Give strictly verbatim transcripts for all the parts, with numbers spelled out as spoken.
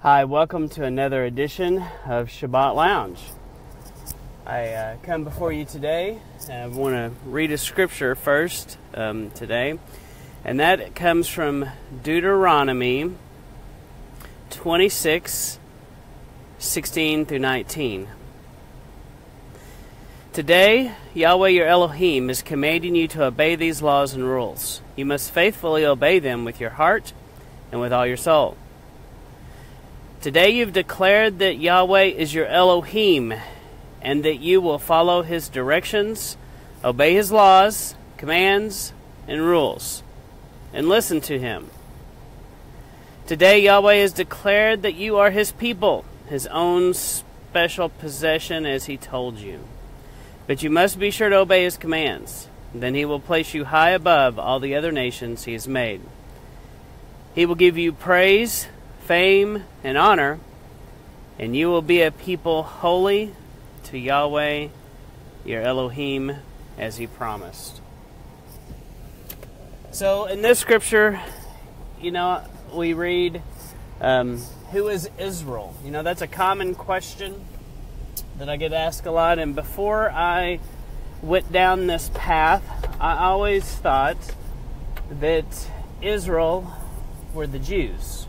Hi, welcome to another edition of Shabbat Lounge. I uh, come before you today, and I want to read a scripture first um, today, and that comes from Deuteronomy twenty-six, sixteen through nineteen. Today, Yahweh your Elohim is commanding you to obey these laws and rules. You must faithfully obey them with your heart and with all your soul. Today you've declared that Yahweh is your Elohim, and that you will follow His directions, obey His laws, commands, and rules, and listen to Him. Today Yahweh has declared that you are His people, His own special possession as He told you. But you must be sure to obey His commands. Then He will place you high above all the other nations He has made. He will give you praise, fame, and honor, and you will be a people holy to Yahweh, your Elohim, as He promised. So in this scripture, you know, we read, um, who is Israel? You know, that's a common question that I get asked a lot. And before I went down this path, I always thought that Israel were the Jews,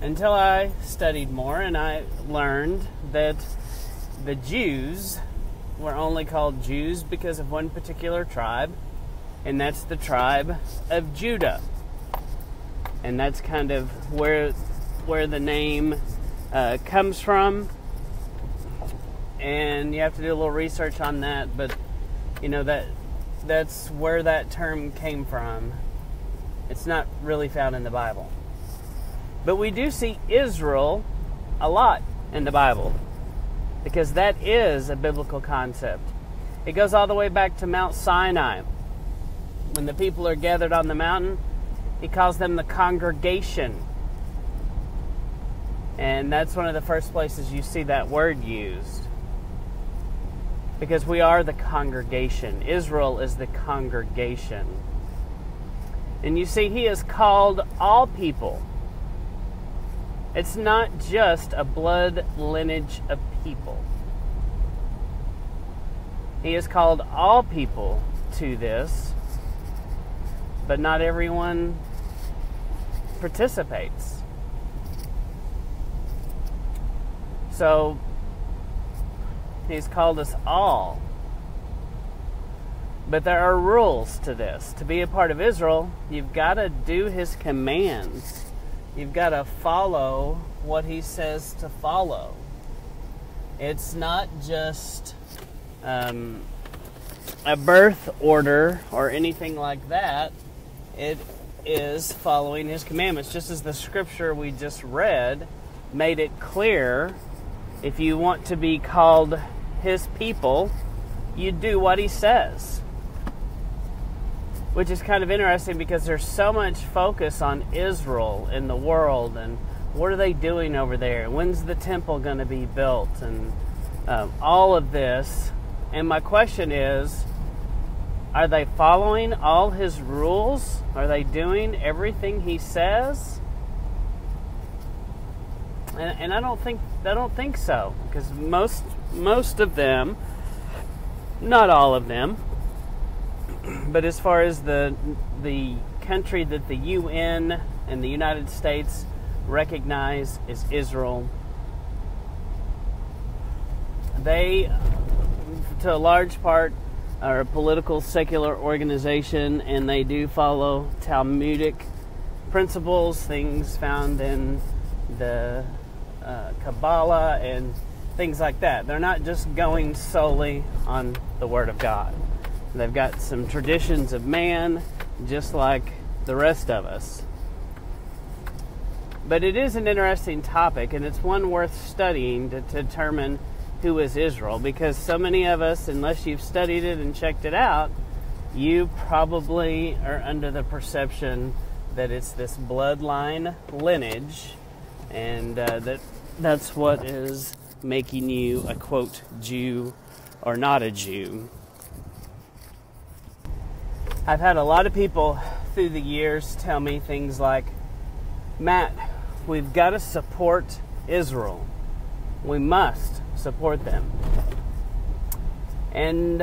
until I studied more and I learned that the Jews were only called Jews because of one particular tribe, and that's the tribe of Judah. And that's kind of where where the name uh, comes from. And you have to do a little research on that, but you know that that's where that term came from. It's not really found in the Bible. But we do see Israel a lot in the Bible, because that is a biblical concept. It goes all the way back to Mount Sinai. When the people are gathered on the mountain, He calls them the congregation. And that's one of the first places you see that word used, because we are the congregation. Israel is the congregation. And you see, He has called all people. It's not just a blood lineage of people. He has called all people to this, but not everyone participates. So He's called us all. But there are rules to this. To be a part of Israel, you've got to do His commands. You've got to follow what He says to follow. It's not just um, a birth order or anything like that. It is following His commandments. Just as the scripture we just read made it clear, if you want to be called His people, you do what He says. Which is kind of interesting, because there's so much focus on Israel in the world, and what are they doing over there? When's the temple going to be built? And um, all of this. And my question is, are they following all His rules? Are they doing everything He says? And, and I don't think I don't think so, because most most of them, not all of them. But as far as the the country that the U N and the United States recognize as Israel, they, to a large part, are a political secular organization, and they do follow Talmudic principles, things found in the uh, Kabbalah and things like that. They're not just going solely on the Word of God. They've got some traditions of man, just like the rest of us. But it is an interesting topic, and it's one worth studying to determine who is Israel, because so many of us, unless you've studied it and checked it out, you probably are under the perception that it's this bloodline lineage, and uh, that that's what is making you a, quote, Jew or not a Jew. I've had a lot of people through the years tell me things like, "Matt, We've got to support Israel. We must support them. And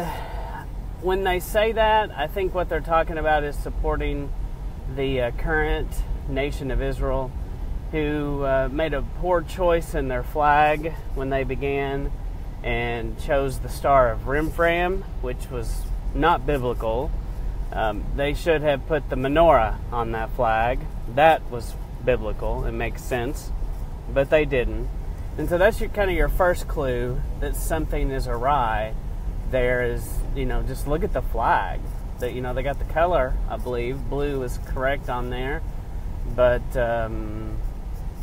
when they say that, I think what they're talking about is supporting the uh, current nation of Israel, who uh, made a poor choice in their flag when they began and chose the Star of Rimfram, which was not biblical. Um, they should have put the menorah on that flag. That was biblical. It makes sense. But they didn't. And so that's your, kind of your first clue that something is awry. There is, you know, just look at the flag. That, you know, they got the color, I believe. Blue is correct on there. But um,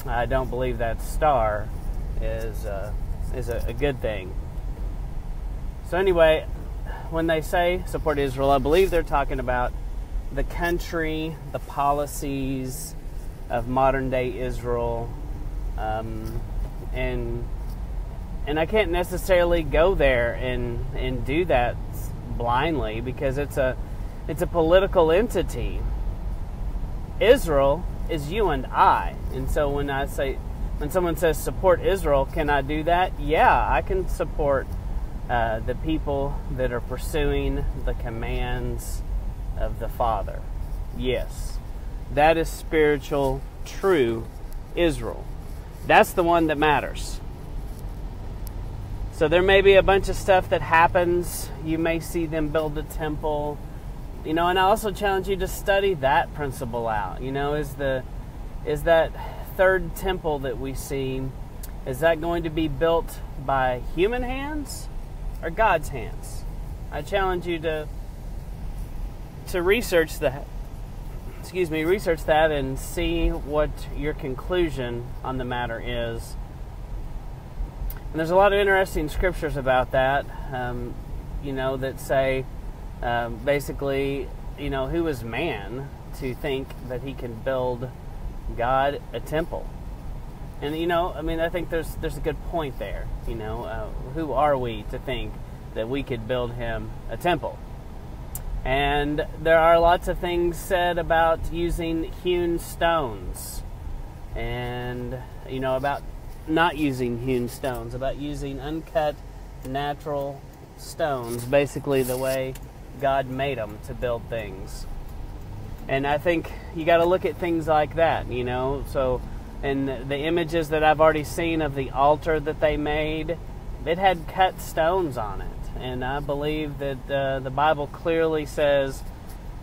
I don't believe that star is, uh, is a, a good thing. So anyway, when they say support Israel, I believe they're talking about the country, the policies of modern-day Israel. Um, and and I can't necessarily go there and, and do that blindly, because it's a, it's a political entity. Israel is you and I. And so when I say, when someone says support Israel, can I do that? Yeah, I can support uh, the people that are pursuing the commands of the Father. Yes, that is spiritual, true Israel. That's the one that matters. So there may be a bunch of stuff that happens. You may see them build a temple. You know, and I also challenge you to study that principle out. You know, is the is that third temple that we see, is that going to be built by human hands or God's hands? I challenge you to to research that. Excuse me, research that and see what your conclusion on the matter is. And there's a lot of interesting scriptures about that. Um, you know, that say, Uh, basically, you know, who is man to think that he can build God a temple? And, you know, I mean, I think there's there's a good point there. You know, uh, who are we to think that we could build him a temple? And there are lots of things said about using hewn stones, and, you know, about not using hewn stones, about using uncut natural stones, basically the way God made them to build things. And I think you got to look at things like that, you know. So, and the images that I've already seen of the altar that they made, it had cut stones on it. And I believe that uh, the Bible clearly says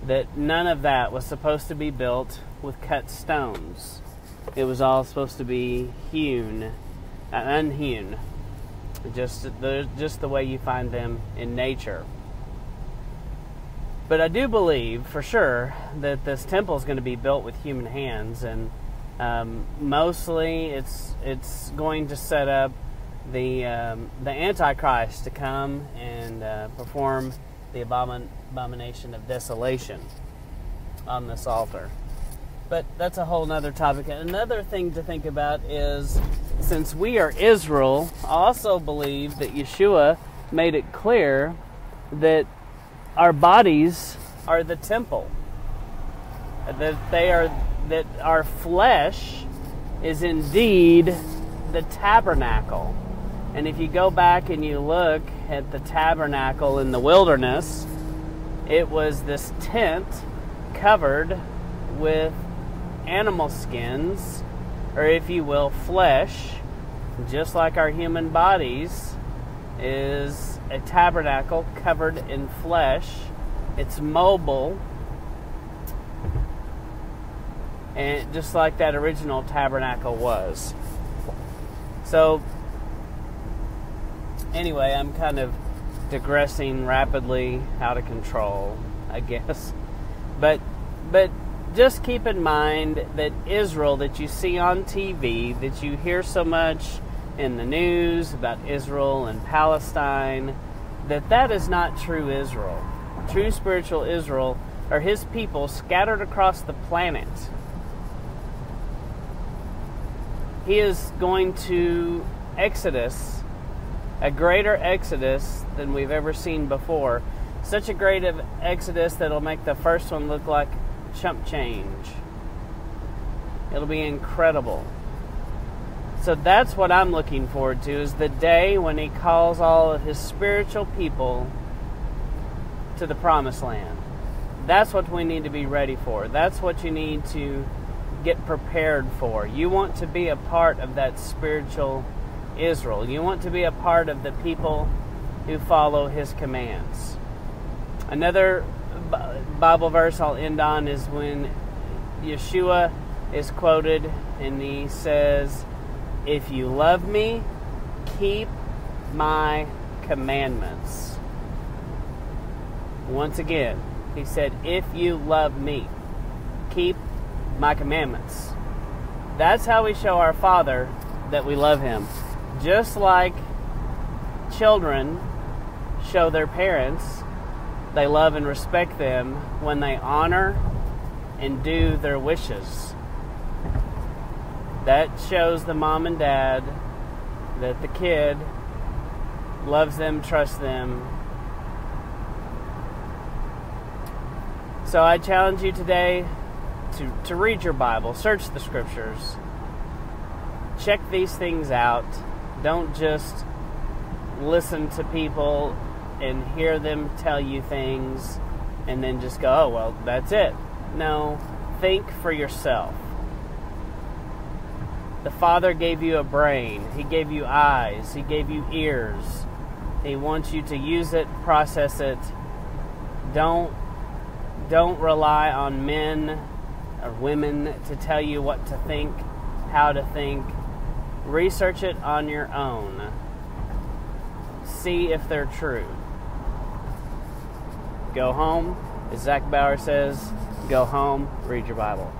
that none of that was supposed to be built with cut stones. It was all supposed to be hewn, uh, unhewn, just the, just the way you find them in nature. But I do believe, for sure, that this temple is going to be built with human hands, and um, mostly it's it's going to set up the um, the Antichrist to come and uh, perform the abomin abomination of desolation on this altar. But that's a whole nother topic. Another thing to think about is, since we are Israel, I also believe that Yeshua made it clear that our bodies are the temple, that they are, that our flesh is indeed the tabernacle. And if you go back and you look at the tabernacle in the wilderness, it was this tent covered with animal skins, or if you will, flesh, just like our human bodies is a tabernacle covered in flesh. It's mobile, and just like that original tabernacle was. So anyway, I'm kind of digressing rapidly, out of control, I guess. But but just keep in mind that Israel that you see on T V, that you hear so much in the news about Israel and Palestine, that that is not true Israel. True spiritual Israel are his people scattered across the planet. He is going to exodus, a greater exodus than we've ever seen before. Such a great of exodus that it'll make the first one look like chump change. It'll be incredible. So that's what I'm looking forward to, is the day when he calls all of his spiritual people to the promised land. That's what we need to be ready for. That's what you need to get prepared for. You want to be a part of that spiritual Israel. You want to be a part of the people who follow his commands. Another Bible verse I'll end on is when Yeshua is quoted and he says, "If you love me, keep my commandments." Once again, he said, "If you love me, keep my commandments." That's how we show our Father that we love him. Just like children show their parents they love and respect them when they honor and do their wishes. That shows the mom and dad that the kid loves them, trusts them. So I challenge you today to, to read your Bible, search the scriptures, check these things out. Don't just listen to people and hear them tell you things and then just go, oh, well, that's it. No, think for yourself. The Father gave you a brain. He gave you eyes. He gave you ears. He wants you to use it, process it. Don't, don't rely on men or women to tell you what to think, how to think. Research it on your own. See if they're true. Go home. As Zach Bauer says, go home, read your Bible.